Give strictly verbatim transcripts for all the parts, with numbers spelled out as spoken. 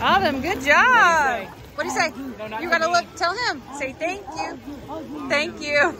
Autumn, good job. What do you say? No, not you gotta me. Look, tell him. Say thank you. Thank you.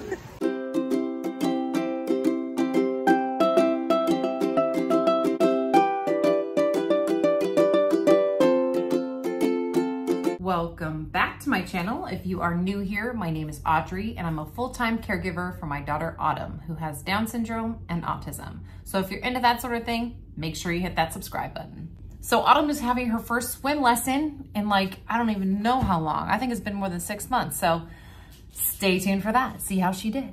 Welcome back to my channel. If you are new here, my name is Audrey and I'm a full-time caregiver for my daughter Autumn, who has Down syndrome and autism. So if you're into that sort of thing, make sure you hit that subscribe button. So Autumn is having her first swim lesson in like, I don't even know how long. I think it's been more than six months. So stay tuned for that. See how she did.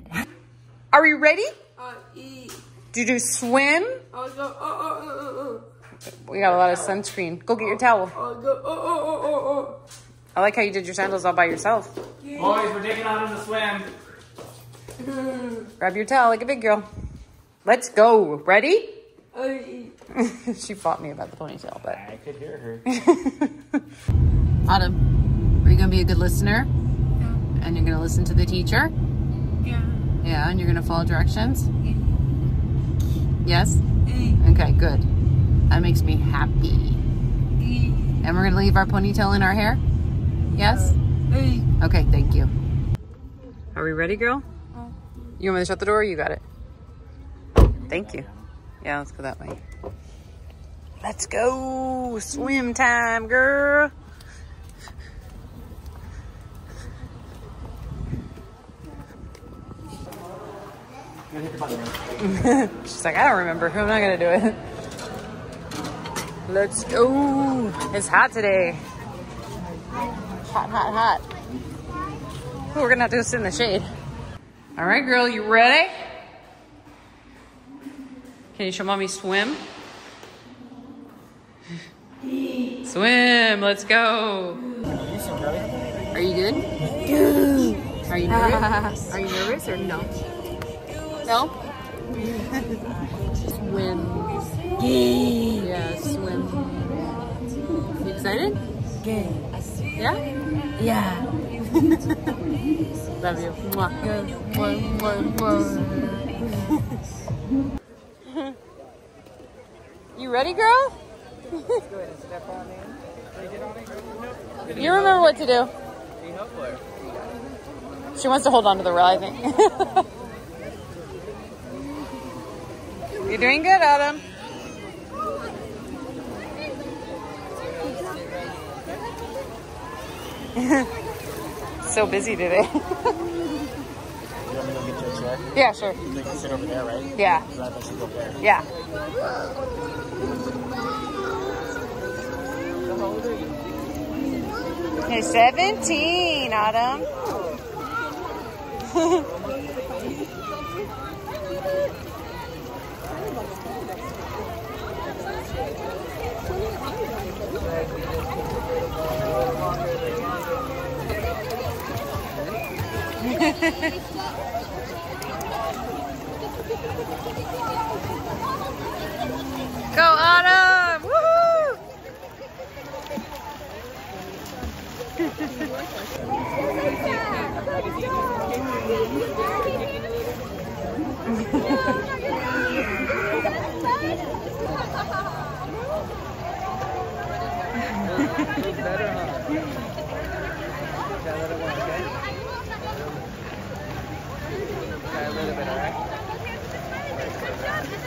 Are we ready? Uh, e Did you swim? Uh, go, uh, uh, uh. We got a lot of sunscreen. Go get your towel. Uh, go, uh, uh, uh, uh. I like how you did your sandals all by yourself. Yeah. Boys, we're taking Autumn to swim. Grab your towel like a big girl. Let's go. Ready? Uh, e She fought me about the ponytail, but I could hear her. Autumn, are you gonna be a good listener? Yeah. And you're gonna listen to the teacher? Yeah. Yeah, and you're gonna follow directions? Yeah. Yes? Yeah. Okay, good. That makes me happy. Yeah. And we're gonna leave our ponytail in our hair? Yes? Yeah. Okay, thank you. Are we ready, girl? Yeah. You want me to shut the door or you got it? Thank you. Yeah, let's go that way. Let's go, swim time, girl. She's like, I don't remember. I'm not gonna do it. Let's go. It's hot today. Hot, hot, hot. Ooh, we're gonna have to sit in the shade. All right, girl, you ready? Can you show mommy swim? Swim, let's go. Are you good? Yes. Are you nervous? Are you nervous or no? No? Swim. Yeah, swim. You excited? Yeah? Yeah. Love you. Mwah. You ready, girl? You remember what to do. She wants to hold on to the rail, I think. You're doing good, Adam. So busy today. Yeah, sure. You can sit over there, right? Yeah. Yeah. Hey, seventeen, Autumn. Go, Autumn! Woohoo!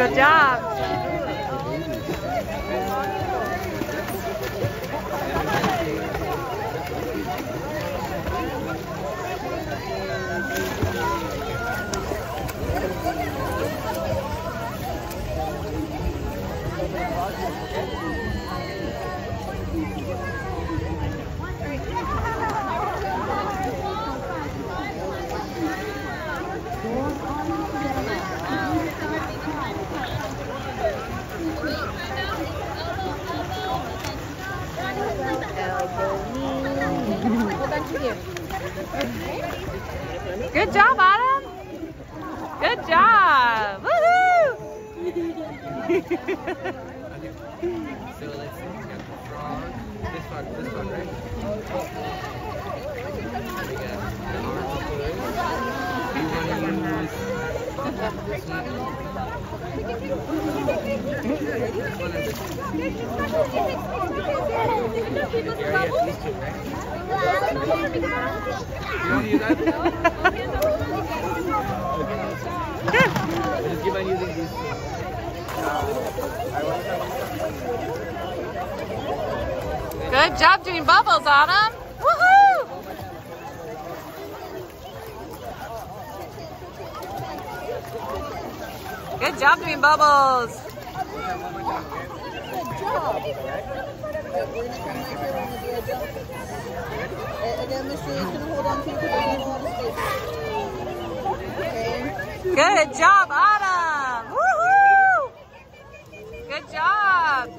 Good job. Good job, Autumn. Good job. Woohoo! So let's see. We got the frog. This frog, this frog, right? We got the orange Good job doing bubbles, Autumn. Woohoo! Good job doing bubbles. Good job. And then Mister is going to hold on to people that want to stay. Good job, Autumn! Woohoo! Good job!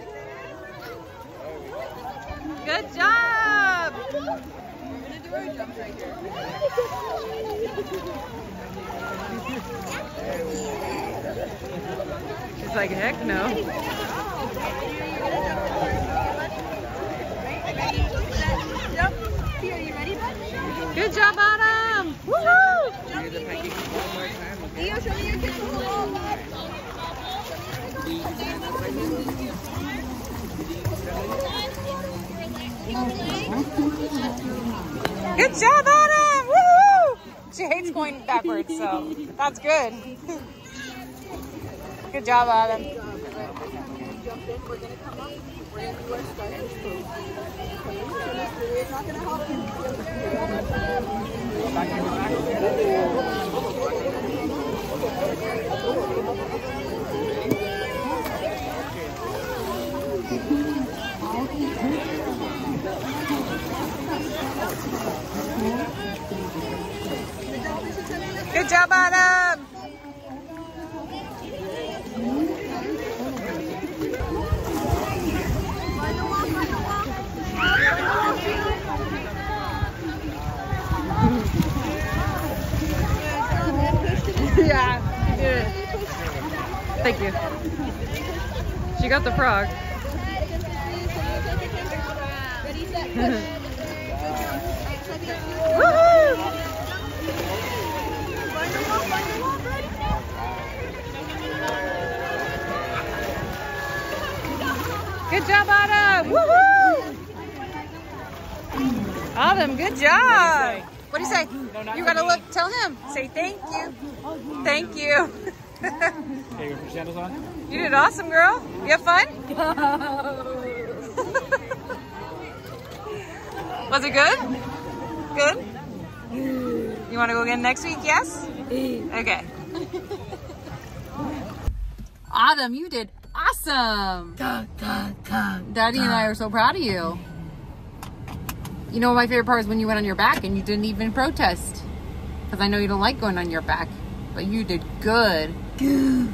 Good job! We're going to do our jumps right here. She's like, heck no. Good job, Adam! Woohoo! Theo, show me your kids a little more. Good job, Adam! Woohoo! She hates going backwards, so that's good. Good job, Adam. We're gonna come up. We're gonna do our It's not gonna help you. Good job, Adam. Yeah, you did it. Thank you. She got the frog. Woohoo! Good job, Autumn! Woohoo! Autumn, good job! What do you say? No, you gotta look. Tell him. Say thank you. Thank you. Hey, your sandals on. You did awesome, girl. You have fun? Was it good? Good. You want to go again next week? Yes. Okay. Autumn, you did awesome. Daddy and I are so proud of you. You know, my favorite part is when you went on your back and you didn't even protest. Because I know you don't like going on your back. But you did good. Good.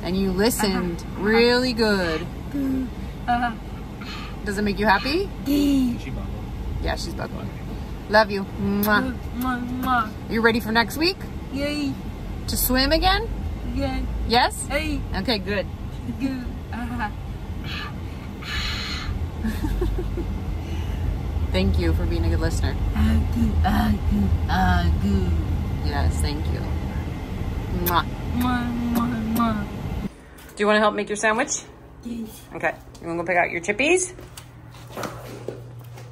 And you listened uh-huh. really good. Good. Uh-huh. Does it make you happy? Good. She buckled. Yeah, she's buckled. Love you. Mwah. Mwah, mwah. You ready for next week? Yay. To swim again? Yeah. Yes? Hey. Okay, good. Good. Uh-huh. Thank you for being a good listener. Uh, good, uh, good, uh, good. Yes, thank you. Mwah. Mwah, mwah, mwah. Do you want to help make your sandwich? Yes. Okay. You want to go pick out your chippies?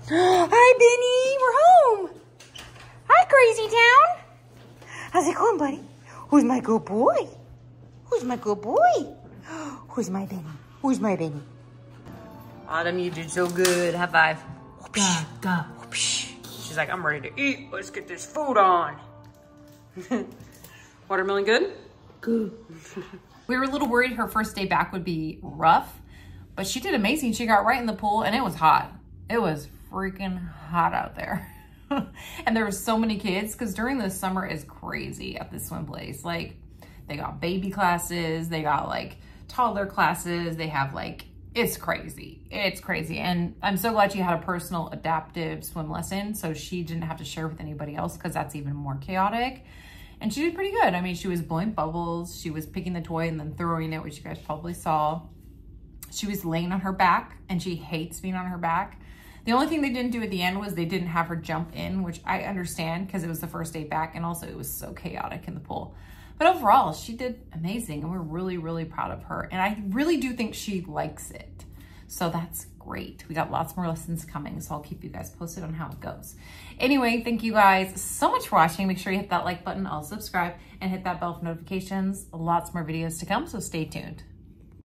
Hi, Benny. We're home. Hi, Crazy Town. How's it going, buddy? Who's my good boy? Who's my good boy? Who's my Benny? Who's my Benny? Autumn, you did so good. High five. She's like, I'm ready to eat. Let's get this food on. Watermelon good? Good. We were a little worried her first day back would be rough, but she did amazing. She got right in the pool and it was hot. It was freaking hot out there. And there were so many kids because during the summer is crazy at this swim place. Like they got baby classes. They got like toddler classes. They have like it's crazy. It's crazy. And I'm so glad you had a personal adaptive swim lesson, so she didn't have to share with anybody else, because that's even more chaotic. And she did pretty good. I mean, she was blowing bubbles. She was picking the toy and then throwing it, which you guys probably saw. She was laying on her back, and she hates being on her back. The only thing they didn't do at the end was they didn't have her jump in, which I understand, because it was the first day back, and also it was so chaotic in the pool. But overall, she did amazing, and we're really, really proud of her. And I really do think she likes it. So that's great. We got lots more lessons coming, so I'll keep you guys posted on how it goes. Anyway, thank you guys so much for watching. Make sure you hit that like button, I'll subscribe, and hit that bell for notifications. Lots more videos to come, so stay tuned.